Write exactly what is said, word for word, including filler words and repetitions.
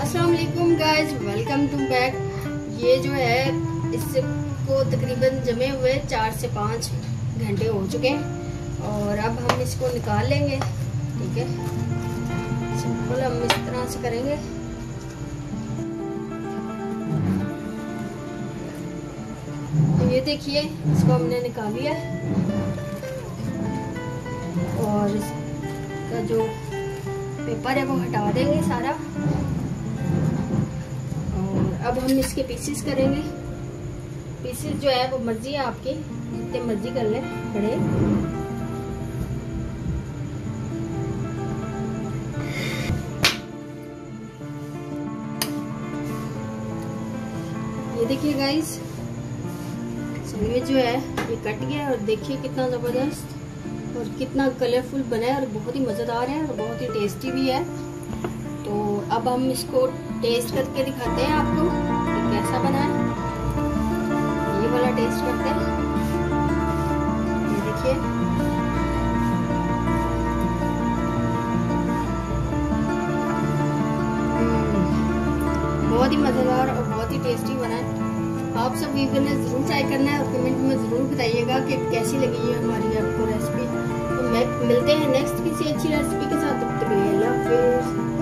अस्सलाम वालेकुम guys, welcome to back. ये जो है इसको तकरीबन जमे हुए चार से पाँच घंटे हो चुके हैं और अब हम इसको निकाल लेंगे। ठीक है, सिंपल हम इस तरह से करेंगे। तो ये देखिए इसको हमने निकाल लिया और इसका जो पेपर है वो हटा देंगे सारा। अब हम इसके पीसेस करेंगे। पीसेस जो है वो मर्जी है आपकी, जितने मर्जी कर लें बड़े। ये देखिए गाइस, सैंडविच जो है ये कट गया और देखिए कितना जबरदस्त और कितना कलरफुल बना है और बहुत ही मज़ेदार है और बहुत ही टेस्टी भी है। तो अब हम इसको टेस्ट करके दिखाते हैं आपको कि कैसा बना है। ये वाला टेस्ट करते हैं। ये देखिए, बहुत ही मज़ेदार और बहुत ही टेस्टी बना है। आप सब वीडियो ने ज़रूर ट्राई करना है और कमेंट में ज़रूर बताइएगा कि कैसी लगी है हमारी आपको रेसिपी। तो मैं मिलते हैं नेक्स्ट किसी अच्छी रेसिपी के साथ। तब तक के लिए अल्लाह हाफ़िज़।